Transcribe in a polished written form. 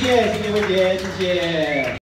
谢谢魏杰，谢谢。